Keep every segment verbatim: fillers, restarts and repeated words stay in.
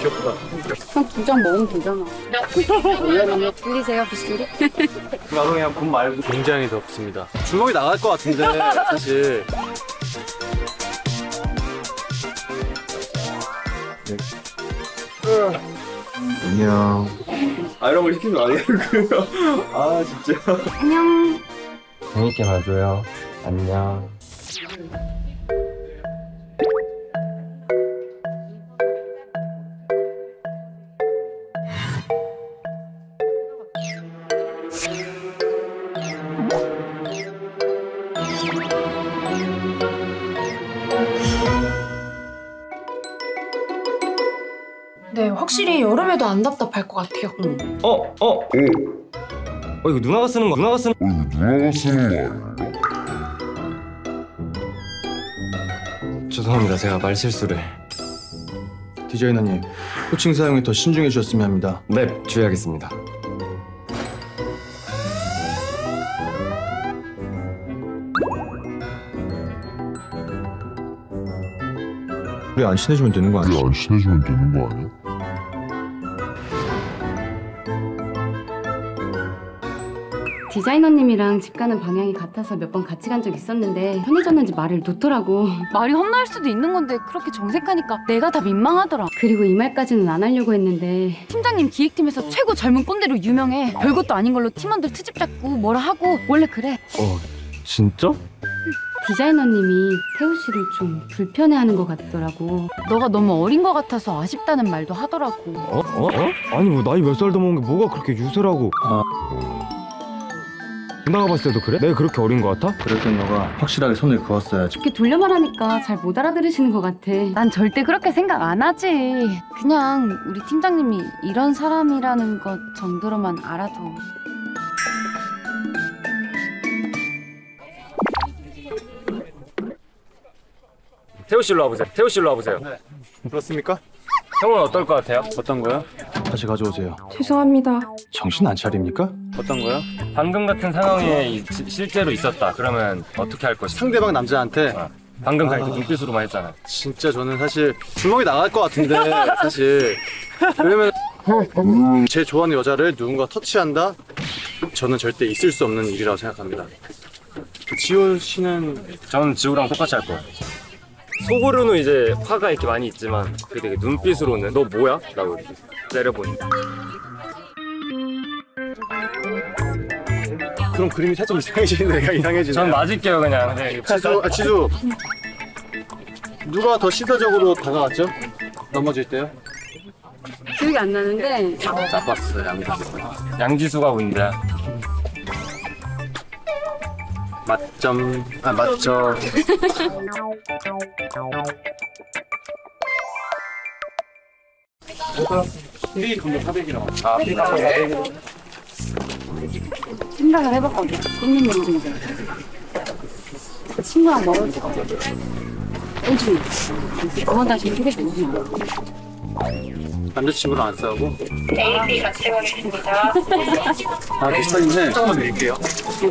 귀엽다. 형 두 장 먹으면 되잖아. 들리세요, 비스리? 나도 그냥 분 말고 굉장히 덥습니다. 주먹이 나갈 것 같은데 사실. 네. 안녕. 아, 이런 걸 시키는 거 아니고요. 아, 진짜. 안녕. 재밌게 봐줘요. 안녕. 네, 확실히 여름에도 안 답답할 것 같아요. 응. 어? 어? 어? 어, 이거 누나가 쓰는 거, 누나가 쓰는 거. 어, 이거 누나가 쓰는 거 아닌가? 죄송합니다, 제가 말실수를. 디자이너님, 호칭 사용에 더 신중해 주셨으면 합니다. 네, 주의하겠습니다. 우리 안 친해지면 되는 거 아니야? 우리 안 친해지면 되는 거 아니야? 디자이너님이랑 집 가는 방향이 같아서 몇 번 같이 간 적 있었는데 편해졌는지 말을 놓더라고. 말이 험날 수도 있는 건데 그렇게 정색하니까 내가 다 민망하더라. 그리고 이 말까지는 안 하려고 했는데 팀장님 기획팀에서 최고 젊은 꼰대로 유명해. 별것도 아닌 걸로 팀원들 트집 잡고 뭐라 하고 원래 그래. 어, 진짜? 디자이너님이 태우 씨를 좀 불편해하는 것 같더라고. 너가 너무 어린 것 같아서 아쉽다는 말도 하더라고. 어? 어? 어? 아니 뭐 나이 몇 살 더 먹은 게 뭐가 그렇게 유세라고. 아. 누나가 봤을 때도 그래? 내가 그렇게 어린 것 같아? 그럴 땐 너가 확실하게 손을 그었어야지. 이렇게 돌려 말하니까 잘 못 알아들으시는 것 같아. 난 절대 그렇게 생각 안 하지. 그냥 우리 팀장님이 이런 사람이라는 것 정도로만 알아도. 태우 씨로 와보세요. 태우 씨로 와보세요. 네. 그렇습니까? 형은 어떨 것 같아요? 어떤 거요? 다시 가져오세요. 죄송합니다. 정신 안 차립니까? 어떤 거요? 방금 같은 상황이 시, 실제로 있었다. 그러면 어떻게 할 것이지? 상대방 남자한테? 어. 방금 아... 갈 때 눈빛으로만 했잖아. 진짜 저는 사실 주먹이 나갈 것 같은데 사실. 왜냐면 제 좋아하는 여자를 누군가 터치한다? 저는 절대 있을 수 없는 일이라고 생각합니다. 지호 씨는? 저는 지호랑 똑같이 할 거예요. 속으로는 이제 화가 이렇게 많이 있지만 그게 되게 눈빛으로는 너 뭐야? 라고 이렇게 내려보인다. 그럼 그림이 살짝 이상해지는데 내가 이상해지네. 전 맞을게요 그냥. 네, 지수, 아, 지수! 누가 더 시사적으로 다가갔죠? 넘어질 때요? 기억이 안 나는데 잡았어요. 양지수. 양지수가 운다. 맞점. 아, 맞죠. 사백이라고. 아, 사백이라고. 생각을 해봤거든. 굽는 일 중에. 친구랑 먹을 거. 오지. 그건 다시 휴게실 오지 마. 남자친구랑 안 싸우고? 데이비 같이 가겠습니다. 아, 비슷하긴 해. 조금만 드릴게요.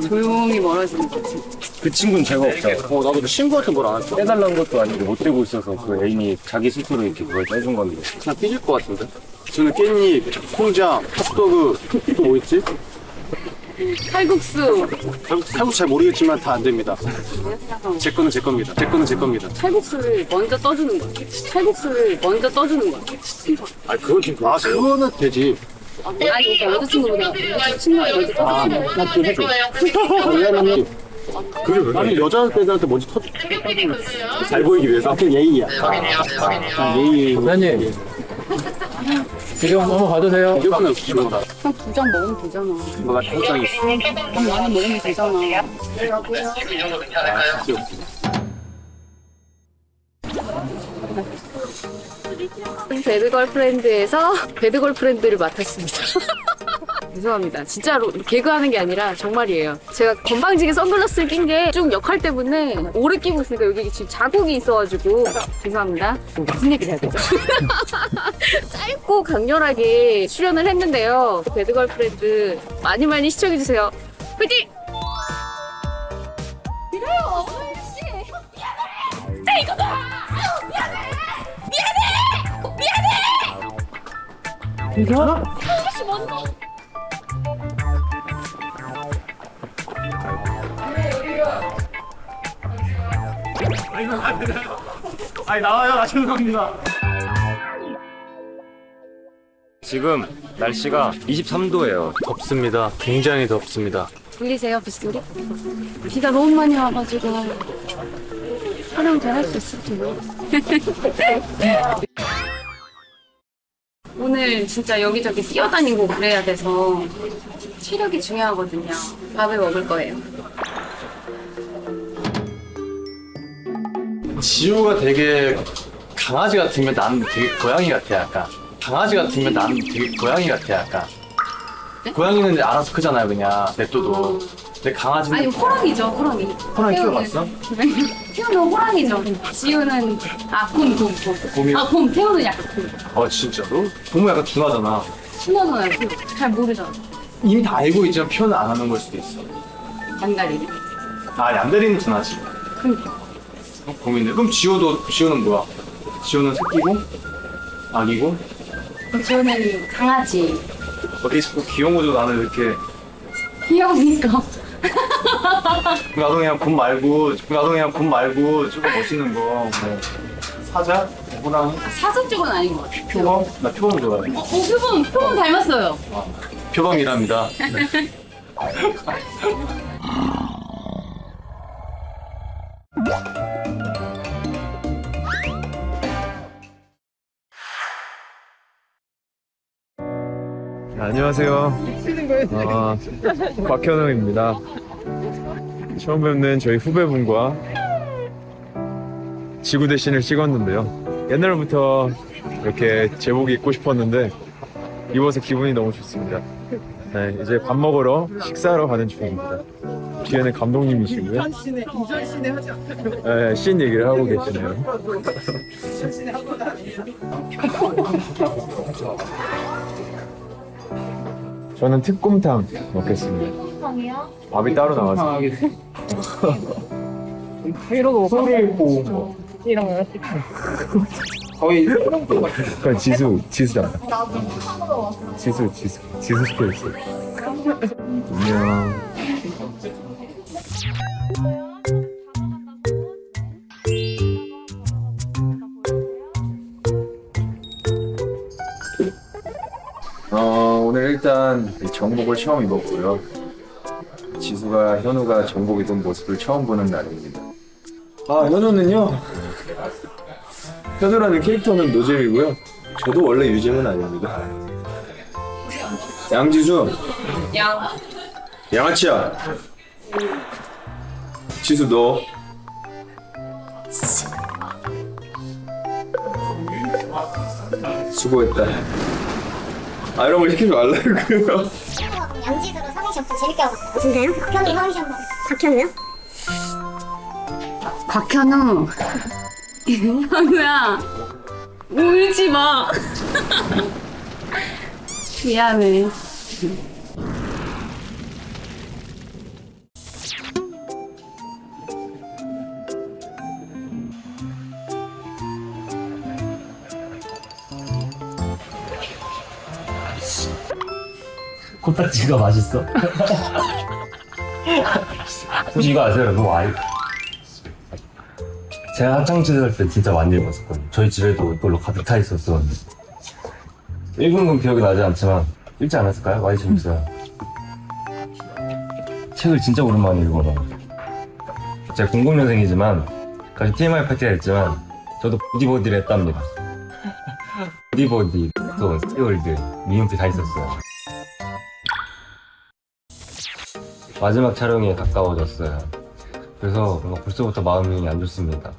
조용히 멀어지는 거지. 그 친구는 제가 없어. 어, 나도 친구한테 뭘 안 했어. 떼달라는 것도 아니고 못 떼고 있어서 그 애인이 자기 스스로 이렇게 그걸 떼준 건데. 그냥 삐질 것 같은데? 저는 깻잎, 콩장, 핫도그, 또 뭐 있지? 칼국수. 칼국수. 칼국수 잘 모르겠지만 다 안 됩니다. 제 거는 제 겁니다. 제 거는 제 겁니다. 칼국수를 먼저 떠주는 거야. 칼국수를 먼저 떠주는 거야. 아, 그건 지금 아, 그거는 되지. 아, 여자친구보다 친구가 먼저 떠주는 거야. 나 좀 해줘. 왜냐면 그게 왜? 아니 여자들한테 먼저 터주. 잘 보이기 위해서. 그냥 예의야. 아, 예의. 부장님. 지금 한번 봐주세요. 이거는 기본. 형 두 장 먹으면 되잖아. 뭐가 두 장이 있어. 형 많이 먹으면 되잖아. 네, 가고요. 이 정도 괜찮을까요? 배드 걸프렌드에서 배드 걸프렌드를 맡았습니다. 죄송합니다. 진짜로 개그하는 게 아니라 정말이에요. 제가 건방지게 선글라스를 낀 게 쭉 역할 때문에 오래 끼고 있으니까 여기 지금 자국이 있어가지고 죄송합니다. 무슨 얘기를 해야 되죠? 짧고 강렬하게 출연을 했는데요. 배드 걸프렌드 많이 많이 시청해주세요. 화이팅! 이래요! 씨! 미안해! 자, 이거다! 미안해! 미안해! 미안해! 이거? 이것이 뭔데? 아 이거 안 되나요? 아니 나와요. 나 죄송합니다. 지금 날씨가 이십삼 도예요. 덥습니다. 굉장히 덥습니다. 들리세요? 빗소리? 비가 너무 많이 와가지고 촬영 잘 할 수 있을지 모르겠어요. 오늘 진짜 여기저기 뛰어다니고 그래야 돼서 체력이 중요하거든요. 밥을 먹을 거예요. 지우가 되게 강아지 같으면 난 되게 고양이 같아 약간. 강아지 같으면 난 되게 고양이 같아 약간. 네? 고양이는 이제 알아서 크잖아요 그냥 냅둬도. 어. 근데 강아지는 아니 호랑이죠 호랑이. 호랑이 키워봤어? 태우는 호랑이죠. 지우는 아 곰 곰 곰. 곰이. 아 곰 태우는 약간 곰. 아 진짜로? 곰은 약간 둔하잖아. 둔하잖아요. 잘 모르잖아. 이미 다 알고 있지만 표현을 안 하는 걸 수도 있어. 얌다리는? 아 얌다리는 둔하지. 그러니까. 어, 곰인데 그럼 지우도 지우는 뭐야? 지우는 새끼고 아기고? 저는 강아지. 어떻게 자꾸 귀여운 거죠? 나는 이렇게 귀여우니까 나도 그냥 곰 말고 나도 그냥 곰 말고 조금 멋있는 거 뭐 사자? 호랑이? 아, 사자 쪽은 아닌 것 같아요. 표범? 나 표범 좋아해. 어, 어 표범! 표범 닮았어요. 아, 표범이랍니다. 네. 안녕하세요. 아, 박현우입니다. 처음 뵙는 저희 후배분과 지구 대신을 찍었는데요. 옛날부터 이렇게 제복이 입고 싶었는데 입어서 기분이 너무 좋습니다. 네, 이제 밥 먹으러 식사하러 가는 중입니다. 뒤에는 감독님이시고요. 이전 씬에, 이전 씬에 하지 않다고. 네, 씬 얘기를 하고 계시네요. 이전 씬에 하고 다니는 저는 특곰탕 먹겠습니다. 특곰탕이요? 밥이 따로 나와서. 이러고 소리 보고 이런 거 거의 그러니까 지수, 지수다. 지수, 지수, 지수 시켜줬어. 안녕. 일단 정복을 처음 입었고요. 지수가, 현우가 정복 입은 모습을 처음 보는 날입니다. 아, 현우는요? 현우라는 캐릭터는 노잼이고요. 저도 원래 유잼은 아닙니다. 양지수! 양! 양아치야! 지수 너! 수고했다. 아 이런 걸 시키지 말라고요. 양지수로 성의 시험 재밌게 하고 있어요. 진짜요? 박현우 성의 시험. 박현우요? 박현우. 현우야 울지 마. 미안해. 코딱지가 맛있어? 혹시 이거 아세요? 너무 아이 제가 학창시절 때 진짜 많이 입었었거든요. 저희 집에도 이걸로 가득 타 있었었는데 입은 건 기억이 나지 않지만 읽지 않았을까요? 많이 재밌어요. 책을 진짜 오랜만에 읽어요. 제가 공공년생이지만 같이 티엠아이 파티가 있지만 저도 보디보디를 했답니다. 보디보디, 또 스티월드, 미용티 다 있었어요. 마지막 촬영이 가까워졌어요. 그래서 뭔가 벌써부터 마음이 안 좋습니다.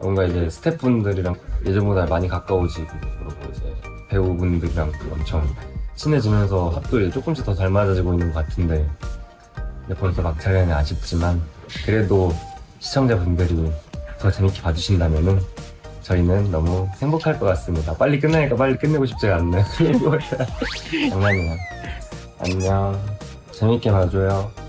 뭔가 이제 스태프분들이랑 예전보다 많이 가까워지고 그리고 이제 배우분들이랑 엄청 친해지면서 합도 조금씩 더 잘 맞아지고 있는 것 같은데 벌써 막 촬영이 아쉽지만 그래도 시청자분들이 더 재밌게 봐주신다면은 저희는 너무 행복할 것 같습니다. 빨리 끝나니까 빨리 끝내고 싶지가 않네. 장난이야. 안녕. 재밌게 봐줘요.